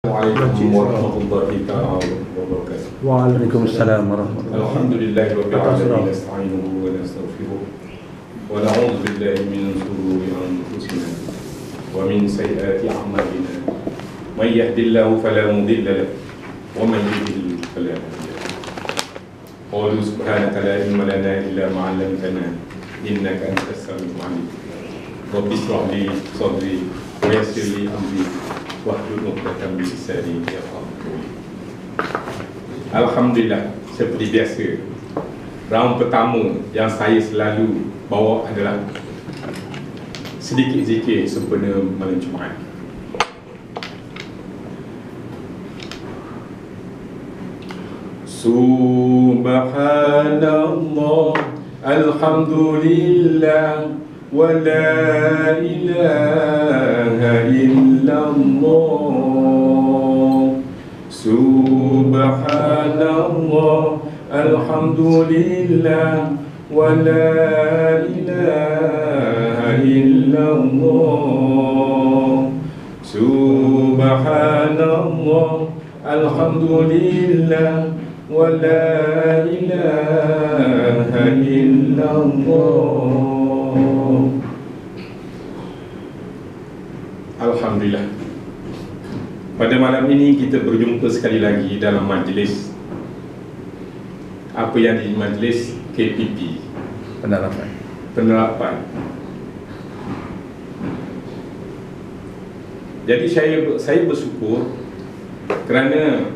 Assalamualaikum warahmatullahi wabarakatuh. Waalaikumsalam warahmatullahi. Alhamdulillahirabbil alamin nasta'inuhu wa nastaghfiruh wa na'udzu billahi min shururi anfusina wa min sayyiati a'malina may yahdihillahu fala mudilla lahu wa man yudlil fala hadiya lahu. Qul subhanaka la ilma lana illa ma 'allamtana innaka antas samiul 'alim. Rabbi shrah li sadri wa yassir li amri. Alhamdulillah, seperti biasa, round pertama yang saya selalu bawa adalah sedikit zikir sempena malam Jumaat. Subhanallah, alhamdulillah, wala ilaha illallah. Subhanallah, alhamdulillah, wala ilaha illallah. Subhanallah, alhamdulillah, wala ilaha illallah. Alhamdulillah, pada malam ini kita berjumpa sekali lagi dalam majlis. Apa yang di majlis KPP? Penerapan. Jadi saya bersyukur kerana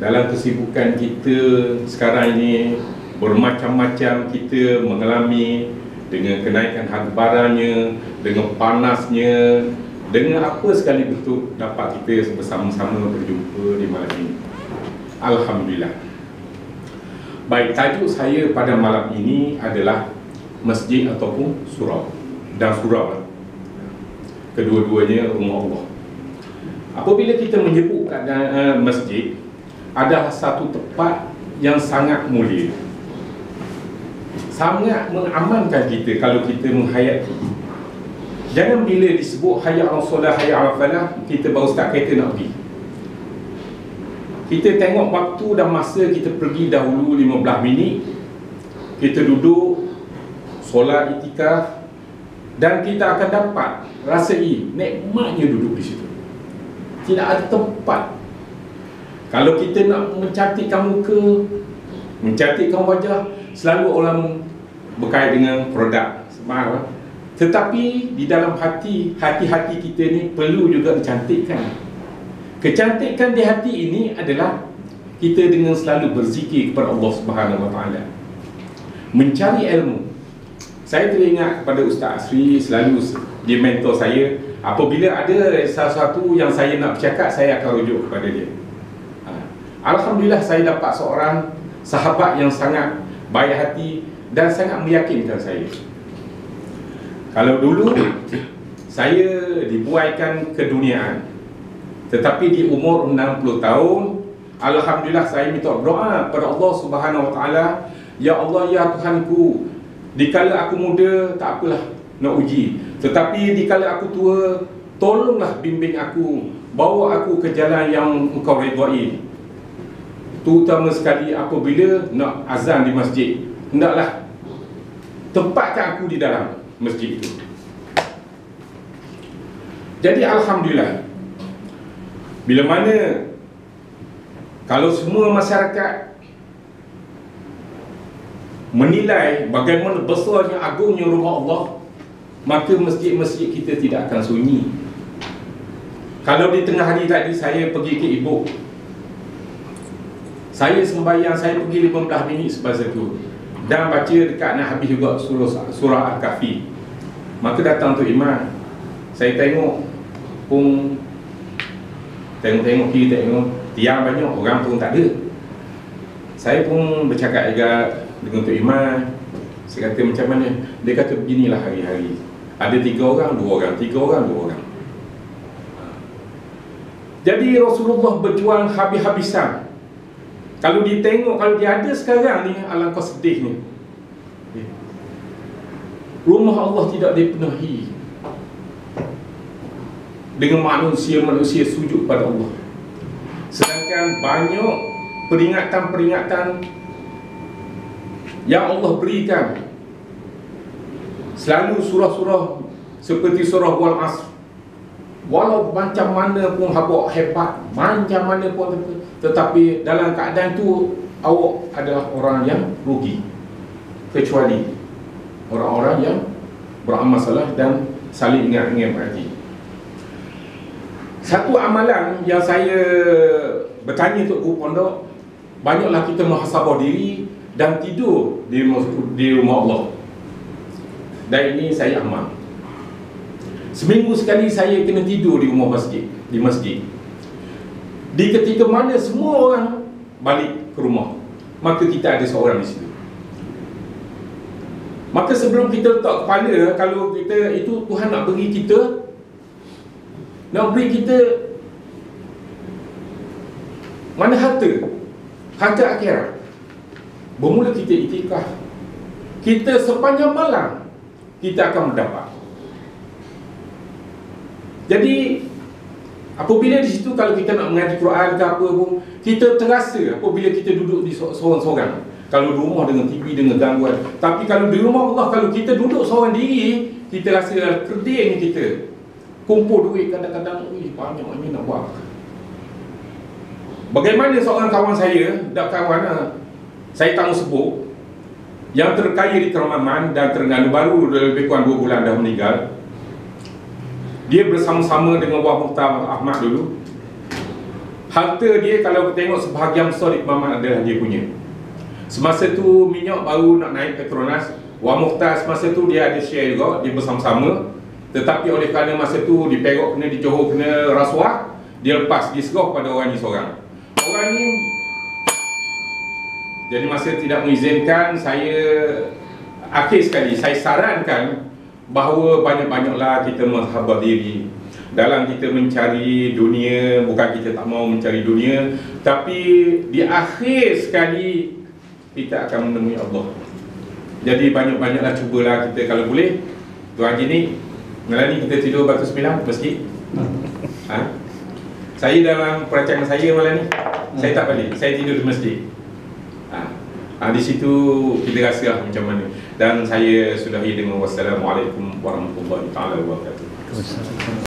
dalam kesibukan kita sekarang ini, bermacam-macam kita mengalami, dengan kenaikan harga barangnya, dengan panasnya, dengan apa sekali bentuk, dapat kita bersama-sama berjumpa di malam ini. Alhamdulillah. Baik, tajuk saya pada malam ini adalah masjid ataupun surau. Dan surau, kedua-duanya rumah Allah. Apabila kita menyebut masjid, ada satu tempat yang sangat mulia, sangat mengamankan kita kalau kita menghayati. Jangan bila disebut hayya 'alas solah, hayya 'alal falah, kita baru start kereta nak pergi. Kita tengok waktu dan masa, kita pergi dahulu 15 minit, kita duduk solat itikaf, dan kita akan dapat rasai nikmatnya duduk di situ. Tidak ada tempat. Kalau kita nak mencantikkan muka, mencantikkan wajah, selalu orang berkait dengan produk semua, tetapi di dalam hati kita ni perlu juga kecantikan di hati ini adalah kita dengan selalu berzikir kepada Allah Subhanahu Wa Taala, mencari ilmu. Saya teringat kepada Ustaz Asri, selalu dia mentor saya. Apabila ada sesuatu yang saya nak bercakap, saya akan rujuk kepada dia. Alhamdulillah, saya dapat seorang sahabat yang sangat baik hati dan sangat meyakinkan saya. Kalau dulu saya dibuaikan keduniaan, tetapi di umur 60 tahun, alhamdulillah saya minta doa kepada Allah Subhanahu Wa Taala, ya Allah, ya Tuhanku, dikala aku muda tak apalah nak uji, tetapi dikala aku tua tolonglah bimbing aku, bawa aku ke jalan yang Engkau redai. Terutama sekali apabila nak azan di masjid, hendaklah tempatkan aku di dalam masjid itu. Jadi alhamdulillah, bila mana kalau semua masyarakat menilai bagaimana besarnya, agungnya rumah Allah, maka masjid-masjid kita tidak akan sunyi. Kalau di tengah hari tadi saya pergi ke Ibu, saya sembahyang, saya pergi 15 minit sebab satu, dan baca dekat nak habis juga surah Al-Kahfi. Maka datang Tok Iman, saya tengok pun, tengok-tengok kiri, tengok tiang banyak, orang pun tak ada. Saya pun bercakap juga dengan Tok Iman. Saya kata macam mana? Dia kata beginilah hari-hari, ada 3 orang, 2 orang, 3 orang, 2 orang. Jadi Rasulullah berjuang habis-habisan. Kalau ditengok, kalau dia ada sekarang ni, alangkah sedihnya. Rumah Allah tidak dipenuhi dengan manusia-manusia sujud pada Allah. Sedangkan banyak peringatan-peringatan yang Allah berikan, selalu surah-surah seperti surah Wal-Asr. Walau macam mana pun awak hebat, macam mana pun, tetapi dalam keadaan tu awak adalah orang yang rugi, kecuali orang-orang yang beramal saleh dan saling ingat-ingat hati. Satu amalan yang saya bertanya Tok Guru Pondok, banyaklah kita muhasabah diri dan tidur di rumah Allah. Dan ini saya amal. Seminggu sekali saya kena tidur di rumah masjid, di masjid. Di ketika mana semua orang balik ke rumah, maka kita ada seorang di situ. Maka sebelum kita letak kepala, kalau kita itu Tuhan nak beri kita, nak beri kita mana harta, harta akhirat. Bermula kita itikaf, kita sepanjang malam kita akan mendapat. Jadi apabila di situ, kalau kita nak mengaji Quran ke apa pun, kita terasa apabila kita duduk di seorang-seorang. Kalau di rumah dengan TV, dengan gangguan. Tapi kalau di rumah Allah, kalau kita duduk seorang diri, kita rasa kerdilnya kita. Kumpul duit kadang-kadang, banyak ni nak buat. Bagaimana seorang kawan saya, dak kawan lah, saya tahu sebut, yang terkaya di Kerman dan Terengganu, baru lebih kurang 2 bulan dah meninggal. Dia bersama-sama dengan Wah Mukhtar Ahmad dulu. Harta dia kalau tengok sebahagian besar di Kerman adalah dia punya. Semasa tu minyak baru nak naik Petronas, Wah Mukhtar semasa tu dia ada share juga, dia bersama-sama. Tetapi oleh kerana masa tu di Perak kena, di Johor kena rasuah, dia lepas diserah pada orang ni seorang. Orang ni jadi masa tidak mengizinkan, saya akhir sekali saya sarankan bahawa banyak-banyaklah kita menghabaq diri dalam kita mencari dunia. Bukan kita tak mau mencari dunia, tapi di akhir sekali kita akan menemui Allah. Jadi banyak-banyaklah cubalah kita, kalau boleh. Tuan Haji ni malam ni kita tidur batu 9 meski. Ha? Saya dalam perancangan saya malam ni, saya tak balik, saya tidur di masjid. Di situ kita rasa macam mana. Dan saya sudahi dengan wassalamualaikum warahmatullahi wabarakatuh.